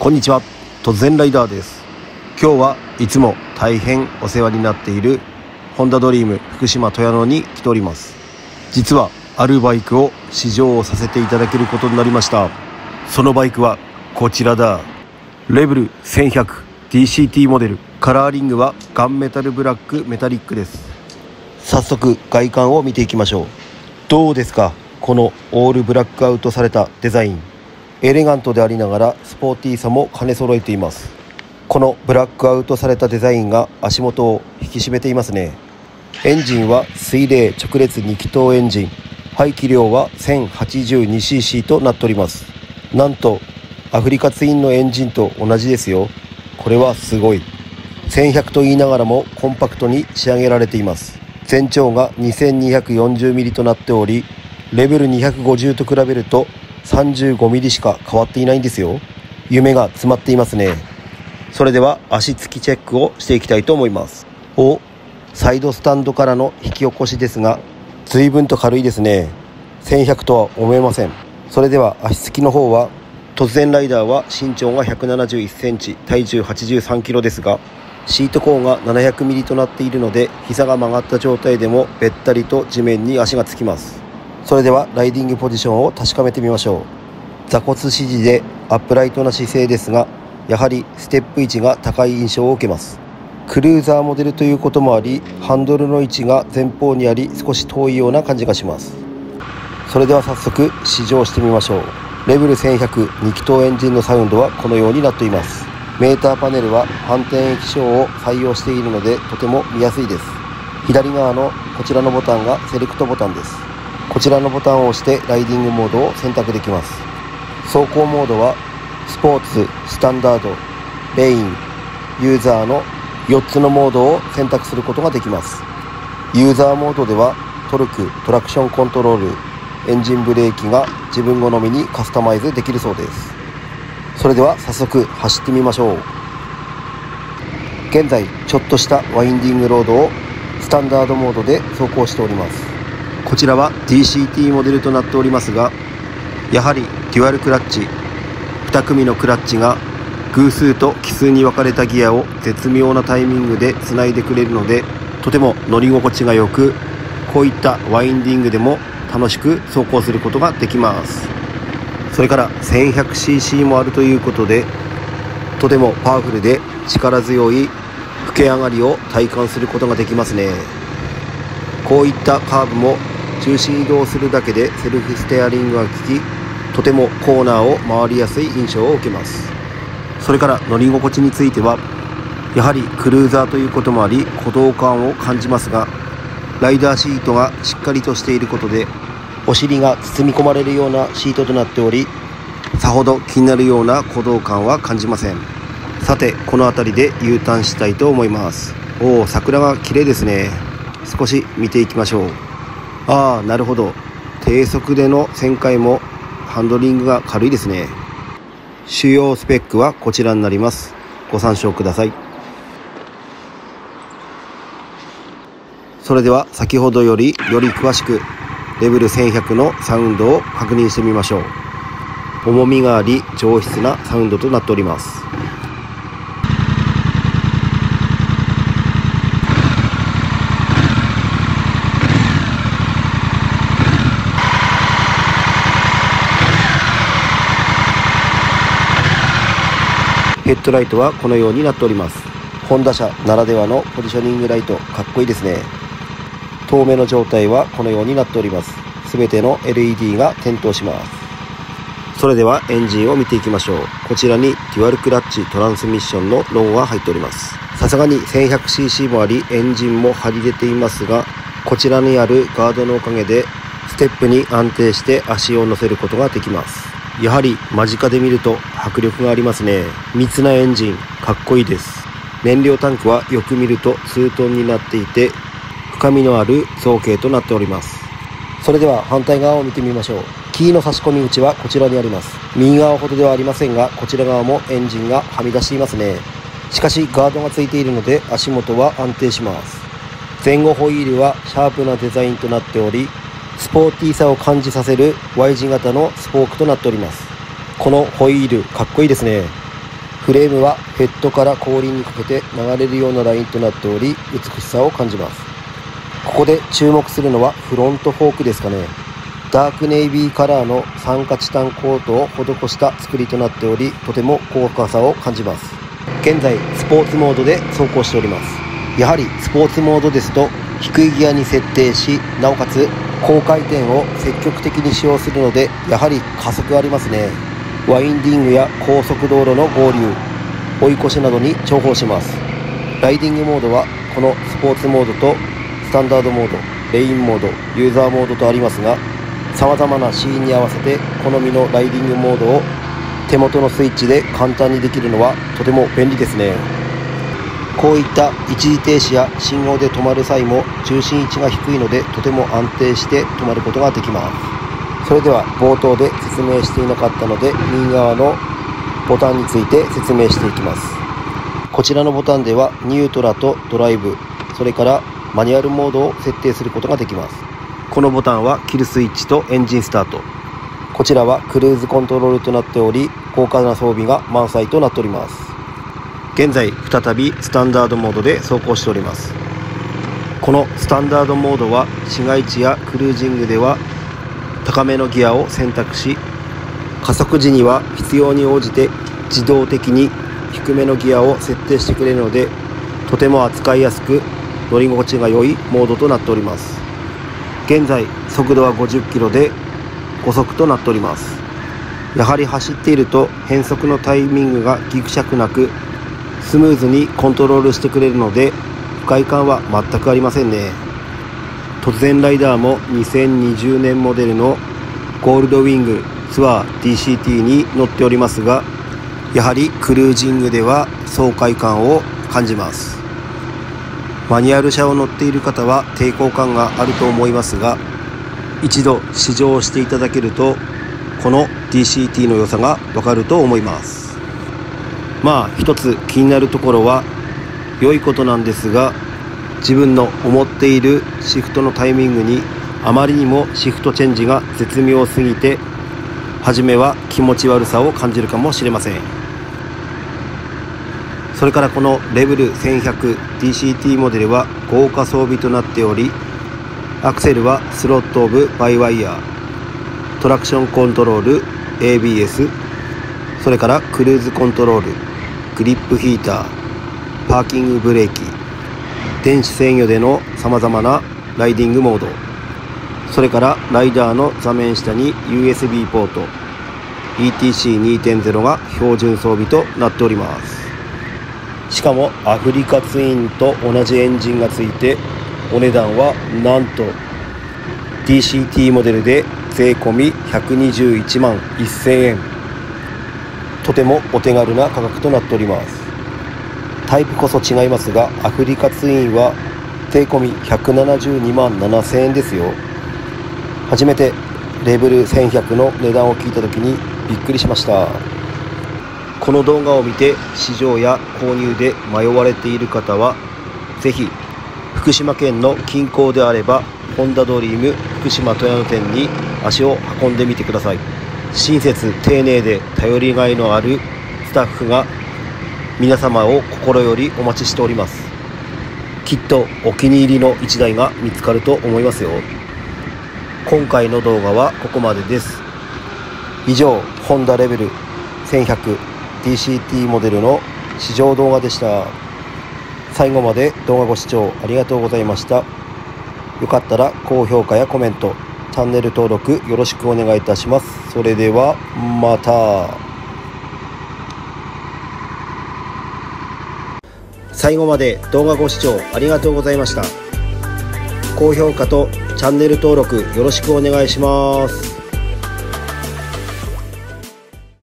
こんにちは、突然ライダーです。今日はいつも大変お世話になっているホンダドリーム福島富野に来ております。実はあるバイクを試乗をさせていただけることになりました。そのバイクはこちらだ。レブル 1100DCT モデル、カラーリングはガンメタルブラックメタリックです。早速外観を見ていきましょう。どうですか、このオールブラックアウトされたデザイン。エレガントでありながらスポーティーさも兼ね揃えています。このブラックアウトされたデザインが足元を引き締めていますね。エンジンは水冷直列2気筒エンジン、排気量は 1082cc となっております。なんとアフリカツインのエンジンと同じですよ。これはすごい。1100と言いながらもコンパクトに仕上げられています。全長が 2240mm となっており、レベル250と比べると35mm しか変わっていないんですよ。夢が詰まっていますね。それでは足つきチェックをしていきたいと思います。サイドスタンドからの引き起こしですが、随分と軽いですね。1100とは思えません。それでは足つきの方は、突然ライダーは身長が 171cm、 体重 83kg ですが、シート高が 700mm となっているので、膝が曲がった状態でもべったりと地面に足がつきます。それではライディングポジションを確かめてみましょう。座骨支持でアップライトな姿勢ですが、やはりステップ位置が高い印象を受けます。クルーザーモデルということもあり、ハンドルの位置が前方にあり、少し遠いような感じがします。それでは早速試乗してみましょう。レブル1100 2気筒エンジンのサウンドはこのようになっています。メーターパネルは反転液晶を採用しているので、とても見やすいです。左側のこちらのボタンがセレクトボタンです。こちらのボタンを押してライディングモードを選択できます。走行モードはスポーツ、スタンダード、レイン、ユーザーの4つのモードを選択することができます。ユーザーモードではトルク、トラクションコントロール、エンジンブレーキが自分好みにカスタマイズできるそうです。それでは早速走ってみましょう。現在ちょっとしたワインディングロードをスタンダードモードで走行しております。こちらは DCT モデルとなっておりますが、やはりデュアルクラッチ、2組のクラッチが偶数と奇数に分かれたギアを絶妙なタイミングでつないでくれるので、とても乗り心地が良く、こういったワインディングでも楽しく走行することができます。それから 1100cc もあるということで、とてもパワフルで力強い吹け上がりを体感することができますね。こういったカーブも中心移動するだけでセルフステアリングが効き、とてもコーナーを回りやすい印象を受けます。それから乗り心地については、やはりクルーザーということもあり鼓動感を感じますが、ライダーシートがしっかりとしていることで、お尻が包み込まれるようなシートとなっており、さほど気になるような鼓動感は感じません。さて、この辺りで U ターンしたいと思います。桜が綺麗ですね。少し見ていきましょう。なるほど、低速での旋回もハンドリングが軽いですね。主要スペックはこちらになります。ご参照ください。それでは先ほどより詳しくレベル1100のサウンドを確認してみましょう。重みがあり上質なサウンドとなっております。ヘッドライトはこのようになっております。ホンダ車ならではのポジショニングライト、かっこいいですね。遠目の状態はこのようになっております。すべての LED が点灯します。それではエンジンを見ていきましょう。こちらにデュアルクラッチトランスミッションのロンが入っております。さすがに 1100cc もあり、エンジンも張り出ていますが、こちらにあるガードのおかげでステップに安定して足を乗せることができます。やはり間近で見ると迫力がありますね。密なエンジン、かっこいいです。燃料タンクはよく見ると数トンになっていて、深みのある造形となっております。それでは反対側を見てみましょう。キーの差し込み口はこちらにあります。右側ほどではありませんが、こちら側もエンジンがはみ出していますね。しかしガードがついているので足元は安定します。前後ホイールはシャープなデザインとなっており、スポーティーさを感じさせる Y 字型のスポークとなっております。このホイール、かっこいいですね。フレームはヘッドから後輪にかけて流れるようなラインとなっており、美しさを感じます。ここで注目するのはフロントフォークですかね。ダークネイビーカラーの酸化チタンコートを施した作りとなっており、とても高価さを感じます。現在スポーツモードで走行しております。やはりスポーツモードですと低いギアに設定し、なおかつ高回転を積極的に使用するので、やはり加速ありますね。ワインディングや高速道路の合流、追い越しなどに重宝します。ライディングモードはこのスポーツモードとスタンダードモード、レインモード、ユーザーモードとありますが、様々なシーンに合わせて好みのライディングモードを手元のスイッチで簡単にできるのはとても便利ですね。こういった一時停止や信号で止まる際も重心位置が低いので、とても安定して止まることができます。それでは冒頭で説明していなかったので、右側のボタンについて説明していきます。こちらのボタンではニュートラとドライブ、それからマニュアルモードを設定することができます。このボタンはキルスイッチとエンジンスタート、こちらはクルーズコントロールとなっており、豪華な装備が満載となっております。現在再びスタンダードモードで走行しております。このスタンダードモードは市街地やクルージングでは高めのギアを選択し、加速時には必要に応じて自動的に低めのギアを設定してくれるので、とても扱いやすく乗り心地が良いモードとなっております。現在速度は50キロで5速となっております。やはり走っていると変速のタイミングがギクシャクなくスムーズにコントロールしてくれるので、不快感は全くありませんね。突然ライダーも2020年モデルのゴールドウィングツアー DCT に乗っておりますが、やはりクルージングでは爽快感を感じます。マニュアル車を乗っている方は抵抗感があると思いますが、一度試乗していただけるとこの DCT の良さがわかると思います。まあ一つ気になるところは良いことなんですが、自分の思っているシフトのタイミングにあまりにもシフトチェンジが絶妙すぎて、初めは気持ち悪さを感じるかもしれません。それからこのレベル 1100DCT モデルは豪華装備となっており、アクセルはスロットオブバイワイヤー、トラクションコントロール、 ABS、 それからクルーズコントロール、グリップヒーター、パーキングブレーキ、電子制御でのさまざまなライディングモード、それからライダーの座面下に USB ポート ETC2.0 が標準装備となっております。しかもアフリカツインと同じエンジンがついて、お値段はなんと DCT モデルで税込121万1000円。とてもお手軽な価格となっております。タイプこそ違いますが、アフリカツインは税込172万7000円ですよ。初めてレベル1100の値段を聞いた時にびっくりしました。この動画を見て試乗や購入で迷われている方は、ぜひ福島県の近郊であればホンダドリーム福島富山店に足を運んでみてください。親切丁寧で頼りがいのあるスタッフが皆様を心よりお待ちしております。きっとお気に入りの1台が見つかると思いますよ。今回の動画はここまでです。以上、ホンダレベル 1100DCT モデルの試乗動画でした。最後まで動画ご視聴ありがとうございました。よかったら高評価やコメント、チャンネル登録よろしくお願いいたします。それではまた。最後まで動画ご視聴ありがとうございました。高評価とチャンネル登録よろしくお願いします。